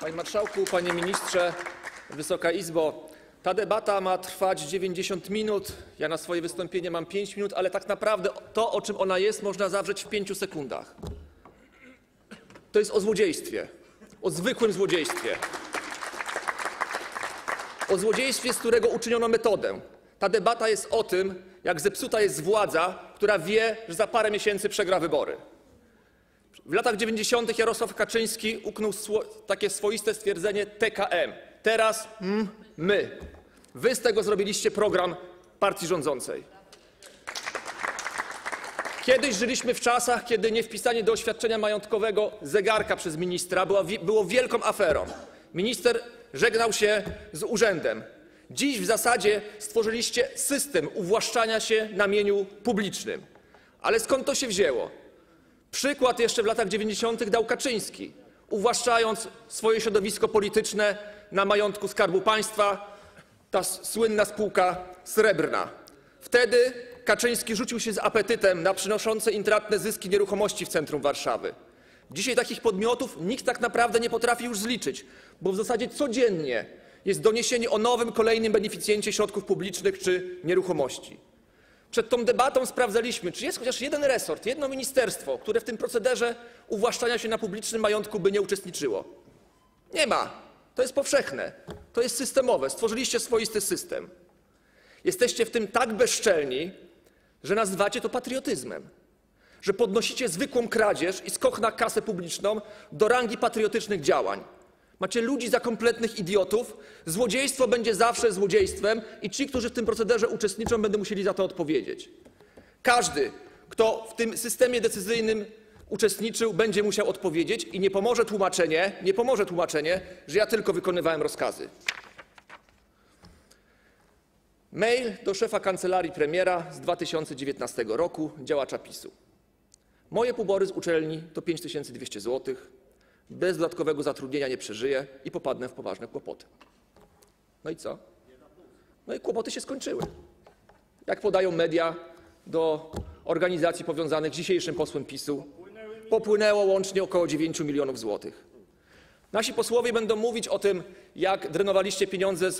Panie Marszałku, Panie Ministrze, Wysoka Izbo. Ta debata ma trwać 90 minut. Ja na swoje wystąpienie mam 5 minut, ale tak naprawdę to, o czym ona jest, można zawrzeć w 5 sekundach. To jest o złodziejstwie, o zwykłym złodziejstwie. O złodziejstwie, z którego uczyniono metodę. Ta debata jest o tym, jak zepsuta jest władza, która wie, że za parę miesięcy przegra wybory. W latach 90. Jarosław Kaczyński uknął takie swoiste stwierdzenie TKM. Teraz my. Wy z tego zrobiliście program partii rządzącej. Kiedyś żyliśmy w czasach, kiedy niewpisanie do oświadczenia majątkowego zegarka przez ministra było wielką aferą. Minister żegnał się z urzędem. Dziś w zasadzie stworzyliście system uwłaszczania się na mieniu publicznym. Ale skąd to się wzięło? Przykład jeszcze w latach 90. dał Kaczyński, uwłaszczając swoje środowisko polityczne na majątku Skarbu Państwa, ta słynna spółka Srebrna. Wtedy Kaczyński rzucił się z apetytem na przynoszące intratne zyski nieruchomości w centrum Warszawy. Dzisiaj takich podmiotów nikt tak naprawdę nie potrafi już zliczyć, bo w zasadzie codziennie jest doniesienie o nowym, kolejnym beneficjencie środków publicznych czy nieruchomości. Przed tą debatą sprawdzaliśmy, czy jest chociaż jeden resort, jedno ministerstwo, które w tym procederze uwłaszczania się na publicznym majątku by nie uczestniczyło. Nie ma. To jest powszechne. To jest systemowe. Stworzyliście swoisty system. Jesteście w tym tak bezczelni, że nazywacie to patriotyzmem. Że podnosicie zwykłą kradzież i skok na kasę publiczną do rangi patriotycznych działań. Macie ludzi za kompletnych idiotów. Złodziejstwo będzie zawsze złodziejstwem i ci, którzy w tym procederze uczestniczą, będą musieli za to odpowiedzieć. Każdy, kto w tym systemie decyzyjnym uczestniczył, będzie musiał odpowiedzieć i nie pomoże tłumaczenie, że ja tylko wykonywałem rozkazy. Mail do szefa kancelarii premiera z 2019 roku, działacza PiS-u. Moje pobory z uczelni to 5200 zł. Bez dodatkowego zatrudnienia nie przeżyję i popadnę w poważne kłopoty. No i co? No i kłopoty się skończyły. Jak podają media do organizacji powiązanych z dzisiejszym posłem PiS-u, popłynęło łącznie około 9 milionów złotych. Nasi posłowie będą mówić o tym, jak drenowaliście pieniądze,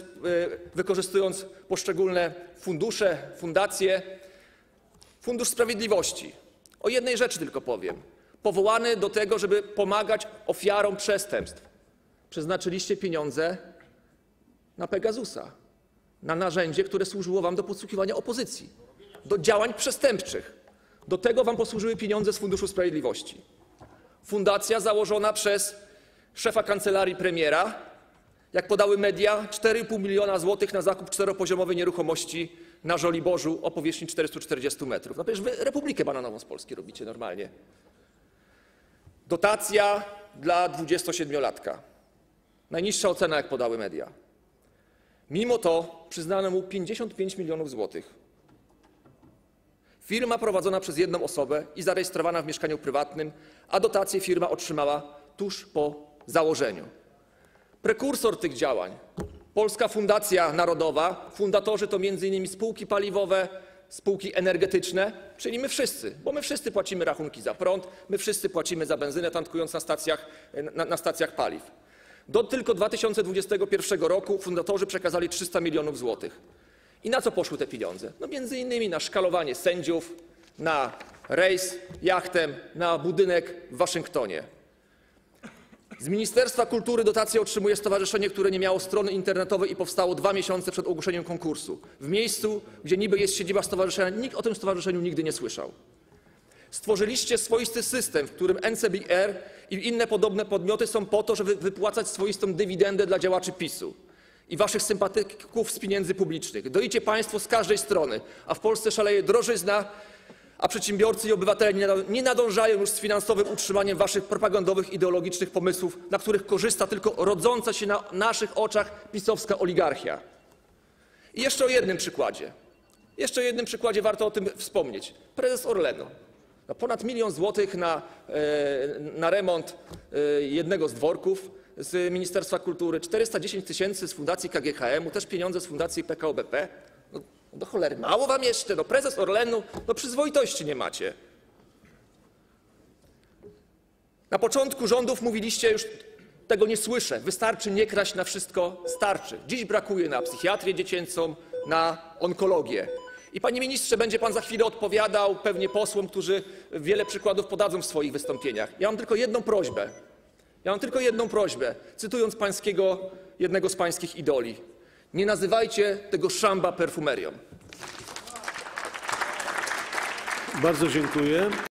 wykorzystując poszczególne fundusze, fundacje. Fundusz Sprawiedliwości. O jednej rzeczy tylko powiem. Powołany do tego, żeby pomagać ofiarom przestępstw. Przeznaczyliście pieniądze na Pegasusa, na narzędzie, które służyło wam do podsłuchiwania opozycji, do działań przestępczych. Do tego wam posłużyły pieniądze z Funduszu Sprawiedliwości. Fundacja założona przez szefa kancelarii premiera, jak podały media, 4,5 miliona złotych na zakup czteropoziomowej nieruchomości na Żoliborzu o powierzchni 440 metrów. No przecież wy Republikę Bananową z Polski robicie normalnie. Dotacja dla 27-latka. Najniższa ocena, jak podały media. Mimo to przyznano mu 55 milionów złotych. Firma prowadzona przez jedną osobę i zarejestrowana w mieszkaniu prywatnym, a dotację firma otrzymała tuż po założeniu. Prekursor tych działań, Polska Fundacja Narodowa, fundatorzy to m.in. spółki paliwowe, spółki energetyczne, czyli my wszyscy, bo my wszyscy płacimy rachunki za prąd, my wszyscy płacimy za benzynę, tankując na stacjach paliw. Do tylko 2021 roku fundatorzy przekazali 300 milionów złotych. I na co poszły te pieniądze? No między innymi na szkalowanie sędziów, na rejs jachtem, na budynek w Waszyngtonie. Z Ministerstwa Kultury dotację otrzymuje stowarzyszenie, które nie miało strony internetowej i powstało 2 miesiące przed ogłoszeniem konkursu. W miejscu, gdzie niby jest siedziba stowarzyszenia, nikt o tym stowarzyszeniu nigdy nie słyszał. Stworzyliście swoisty system, w którym NCBR i inne podobne podmioty są po to, żeby wypłacać swoistą dywidendę dla działaczy PiS-u i waszych sympatyków z pieniędzy publicznych. Doicie państwo z każdej strony, a w Polsce szaleje drożyzna, a przedsiębiorcy i obywatele nie nadążają już z finansowym utrzymaniem waszych propagandowych, ideologicznych pomysłów, na których korzysta tylko rodząca się na naszych oczach pisowska oligarchia. I jeszcze o jednym przykładzie. Jeszcze o jednym przykładzie warto o tym wspomnieć. Prezes Orlenu. Ponad 1 milion złotych na remont jednego z dworków z Ministerstwa Kultury, 410 tysięcy z fundacji KGHM, też pieniądze z fundacji PKO BP. Do cholery, mało wam jeszcze, no prezes Orlenu, no przyzwoitości nie macie. Na początku rządów mówiliście już Tego nie słyszę. Wystarczy nie kraść, na wszystko starczy. Dziś brakuje na psychiatrię dziecięcą, na onkologię. I panie ministrze, będzie pan za chwilę odpowiadał pewnie posłom, którzy wiele przykładów podadzą w swoich wystąpieniach. Ja mam tylko jedną prośbę. Cytując jednego z pańskich idoli. Nie nazywajcie tego szamba perfumerią. Bardzo dziękuję.